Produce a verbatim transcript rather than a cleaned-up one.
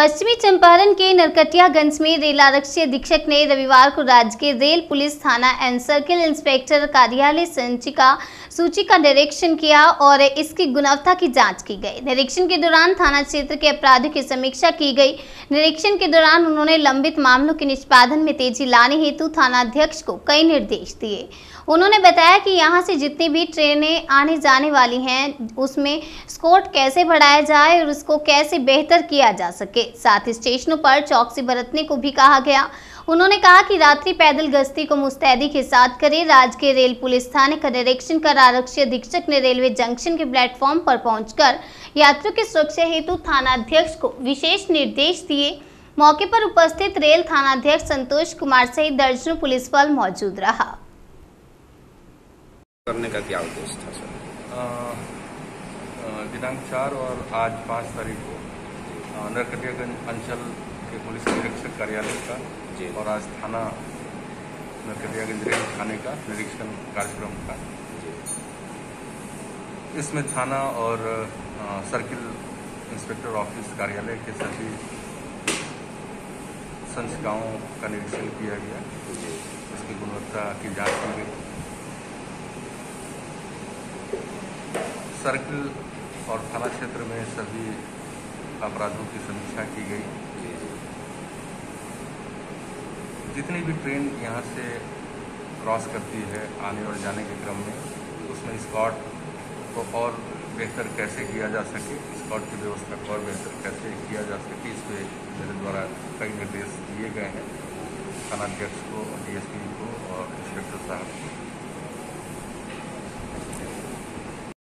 पश्चिमी चंपारण के नरकटियागंज में रेल आरक्षी अधीक्षक ने रविवार को राज्य के रेल पुलिस थाना एंड सर्किल इंस्पेक्टर कार्यालय संचिका सूची का निरीक्षण किया और इसकी गुणवत्ता की जांच की गई। निरीक्षण के दौरान थाना क्षेत्र के अपराधों की समीक्षा की गई। निरीक्षण के दौरान उन्होंने लंबित मामलों के निष्पादन में तेजी लाने हेतु थानाध्यक्ष को कई निर्देश दिए। उन्होंने बताया कि यहाँ से जितनी भी ट्रेनें आने जाने वाली हैं उसमें स्कोर कैसे बढ़ाया जाए और उसको कैसे बेहतर किया जा सके। साथ ही स्टेशनों पर चौकसी बरतने को भी कहा गया। उन्होंने कहा कि रात्रि पैदल गश्ती को मुस्तैदी के साथ करें। राज्य के रेल पुलिस थाने का निरीक्षण कर आरक्षी अधीक्षक ने रेलवे जंक्शन के प्लेटफॉर्म पर पहुंचकर यात्रियों की सुरक्षा हेतु थानाध्यक्ष को विशेष निर्देश दिए। मौके पर उपस्थित रेल थानाध्यक्ष संतोष कुमार सहित दर्जनों पुलिस बल मौजूद रहा। करने का क्या उद्देश्य था सर? दिनांक चार और आज पाँच तारीख को नरकटियागंज अंचल के पुलिस निरीक्षक कार्यालय का और आज थाना नरकटियागंज रेल थाने का निरीक्षण कार्यक्रम का, इसमें थाना और सर्किल इंस्पेक्टर ऑफिस कार्यालय के सभी संस्थाओं का निरीक्षण किया गया। इसकी गुणवत्ता की जांच की गई। सर्किल और थाना क्षेत्र में सभी अपराधों की समीक्षा की गई। जितनी भी ट्रेन यहाँ से क्रॉस करती है आने और जाने के क्रम में, उसमें स्कॉट को और बेहतर कैसे किया जा सके, स्कॉट की व्यवस्था को और बेहतर कैसे किया जा सके, इस पर मेरे द्वारा कई निर्देश दिए गए हैं थानाध्यक्ष को, डी एस पी को और इंस्पेक्टर साहब को।